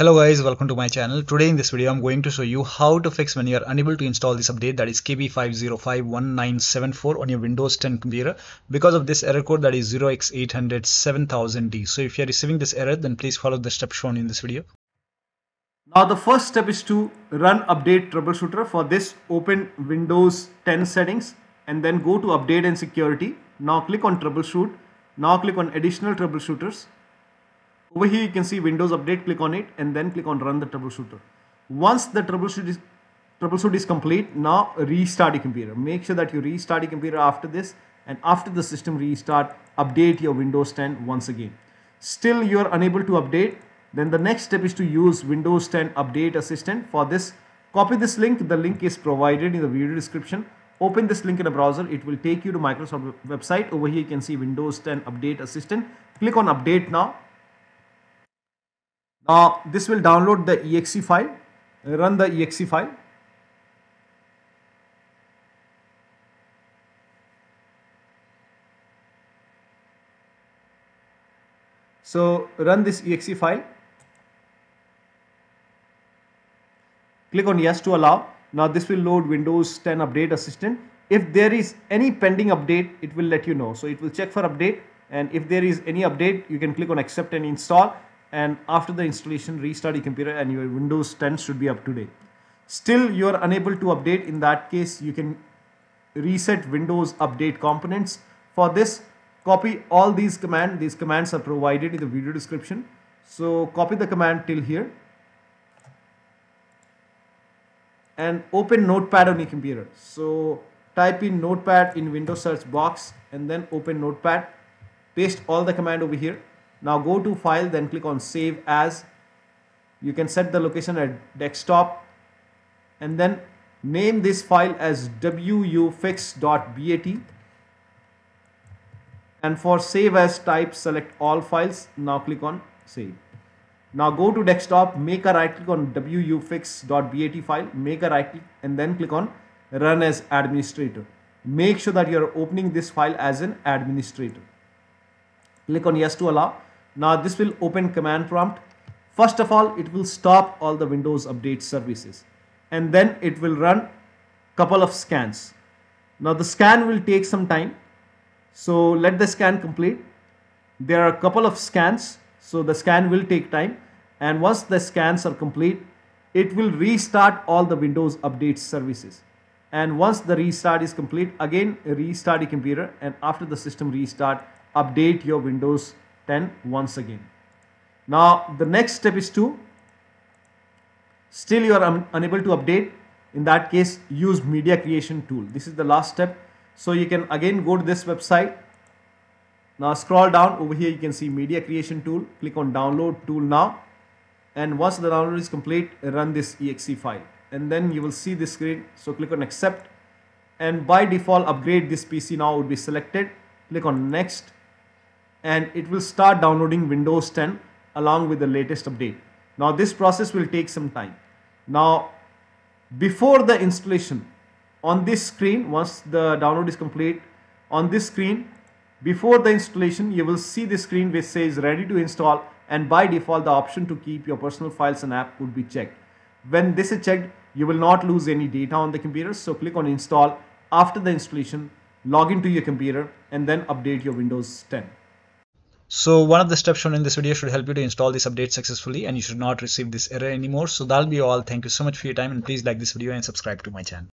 Hello guys, welcome to my channel. Today in this video I'm going to show you how to fix when you are unable to install this update, that is KB5051974, on your Windows 10 computer because of this error code, that is 0x8007000d. So if you are receiving this error, then please follow the steps shown in this video. Now the first step is to run update troubleshooter. For this, open Windows 10 settings and then go to update and security. Now click on troubleshoot. Now click on additional troubleshooters. Over here you can see Windows update, click on it and then click on run the troubleshooter. Once the troubleshoot is complete, now restart your computer. Make sure that you restart your computer after this, and after the system restart, update your Windows 10 once again. Still you are unable to update, then the next step is to use Windows 10 Update Assistant. For this, copy this link. The link is provided in the video description. Open this link in a browser. It will take you to Microsoft website. Over here you can see Windows 10 Update Assistant. Click on update now. Now this will download the exe file. Run the exe file. So run this exe file. Click on yes to allow. Now this will load Windows 10 Update Assistant. If there is any pending update, it will let you know. So it will check for update, and if there is any update, you can click on accept and install. And after the installation, restart your computer and your Windows 10 should be up to date. Still you are unable to update, in that case you can reset Windows update components. For this, copy all these commands. These commands are provided in the video description. So copy the command till here and open Notepad on your computer. So type in Notepad in Windows search box and then open Notepad. Paste all the command over here. Now go to file, then click on save as. You can set the location at desktop and then name this file as wufix.bat, and for save as type select all files. Now click on save. Now go to desktop, make a right click on wufix.bat file, make a right click and then click on run as administrator. Make sure that you are opening this file as an administrator. Click on yes to allow. Now this will open command prompt. First of all, it will stop all the Windows update services and then it will run couple of scans. Now the scan will take some time, so let the scan complete. There are a couple of scans, so the scan will take time, and once the scans are complete, it will restart all the Windows update services. And once the restart is complete, again restart your computer, and after the system restart, update your Windows 10 once again. Now the next step is to, still you are unable to update, in that case use media creation tool. This is the last step. So you can again go to this website. Now scroll down. Over here you can see media creation tool. Click on download tool now, and once the download is complete, run this exe file and then you will see this screen. So click on accept, and by default upgrade this PC now would be selected. Click on next and it will start downloading Windows 10 along with the latest update. Now this process will take some time. Now before the installation, on this screen, once the download is complete, on this screen before the installation you will see this screen which says ready to install, and by default the option to keep your personal files and app would be checked. When this is checked, you will not lose any data on the computer. So click on install. After the installation, log into your computer and then update your Windows 10. So one of the steps shown in this video should help you to install this update successfully, and you should not receive this error anymore. So that'll be all. Thank you so much for your time, and please like this video and subscribe to my channel.